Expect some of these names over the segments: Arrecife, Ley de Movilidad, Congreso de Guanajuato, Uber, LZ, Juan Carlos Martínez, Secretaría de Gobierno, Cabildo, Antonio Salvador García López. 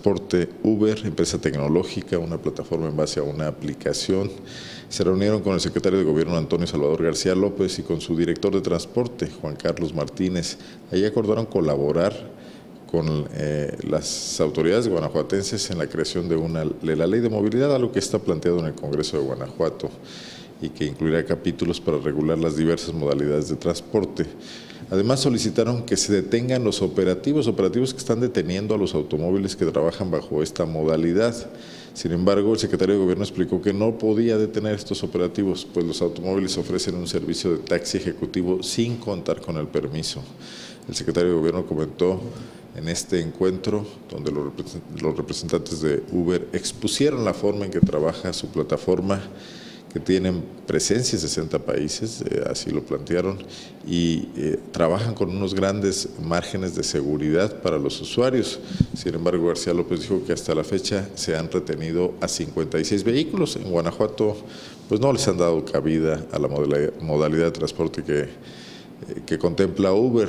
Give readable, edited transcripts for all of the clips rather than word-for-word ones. transporte Uber, empresa tecnológica, una plataforma en base a una aplicación. Se reunieron con el secretario de Gobierno, Antonio Salvador García López, y con su director de transporte, Juan Carlos Martínez. Ahí acordaron colaborar con las autoridades guanajuatenses en la creación de la Ley de Movilidad, algo que está planteado en el Congreso de Guanajuato y que incluirá capítulos para regular las diversas modalidades de transporte. Además, solicitaron que se detengan los operativos que están deteniendo a los automóviles que trabajan bajo esta modalidad. Sin embargo, el secretario de Gobierno explicó que no podía detener estos operativos, pues los automóviles ofrecen un servicio de taxi ejecutivo sin contar con el permiso. El secretario de Gobierno comentó en este encuentro, donde los representantes de Uber expusieron la forma en que trabaja su plataforma, que tienen presencia en 60 países, así lo plantearon, y trabajan con unos grandes márgenes de seguridad para los usuarios. Sin embargo, García López dijo que hasta la fecha se han retenido a 56 vehículos. En Guanajuato, pues no les han dado cabida a la modalidad de transporte que contempla Uber.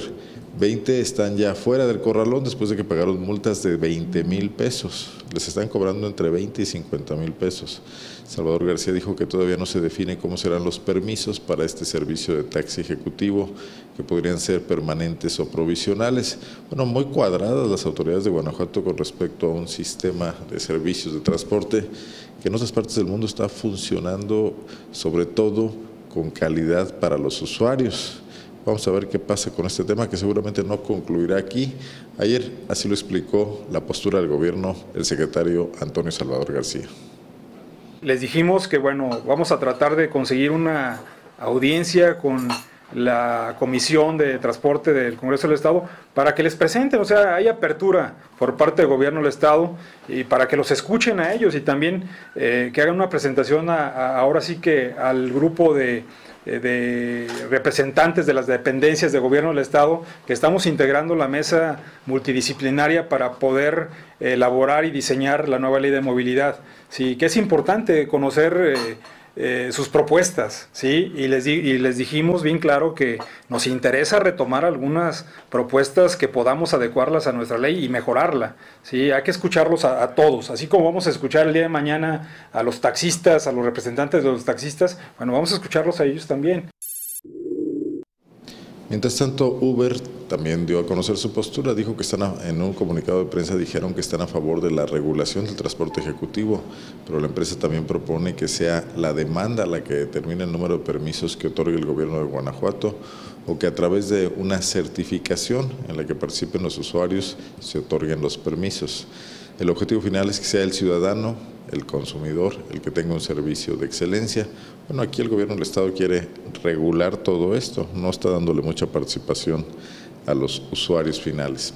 20 están ya fuera del corralón después de que pagaron multas de 20,000 pesos. Les están cobrando entre 20 y 50,000 pesos. Salvador García dijo que todavía no se define cómo serán los permisos para este servicio de taxi ejecutivo, que podrían ser permanentes o provisionales. Bueno, muy cuadradas las autoridades de Guanajuato con respecto a un sistema de servicios de transporte que en otras partes del mundo está funcionando, sobre todo con calidad para los usuarios. Vamos a ver qué pasa con este tema, que seguramente no concluirá aquí. Ayer así lo explicó la postura del gobierno el secretario Antonio Salvador García. Les dijimos que bueno, vamos a tratar de conseguir una audiencia con la Comisión de Transporte del Congreso del Estado para que les presenten, o sea, hay apertura por parte del Gobierno del Estado y para que los escuchen a ellos y también que hagan una presentación ahora sí que al grupo de representantes de las dependencias de Gobierno del Estado que estamos integrando la mesa multidisciplinaria para poder elaborar y diseñar la nueva Ley de Movilidad. Sí, que es importante conocer sus propuestas, ¿sí? y les dijimos bien claro que nos interesa retomar algunas propuestas que podamos adecuarlas a nuestra ley y mejorarla, ¿sí? Hay que escucharlos a todos, así como vamos a escuchar el día de mañana a los taxistas, a los representantes de los taxistas, bueno, vamos a escucharlos a ellos también. Mientras tanto, Uber también dio a conocer su postura, dijo que están en un comunicado de prensa dijeron que están a favor de la regulación del transporte ejecutivo, pero la empresa también propone que sea la demanda la que determine el número de permisos que otorgue el gobierno de Guanajuato, o que a través de una certificación en la que participen los usuarios se otorguen los permisos. El objetivo final es que sea el ciudadano, el consumidor, el que tenga un servicio de excelencia. Bueno, aquí el gobierno del Estado quiere regular todo esto, no está dándole mucha participación a los usuarios finales.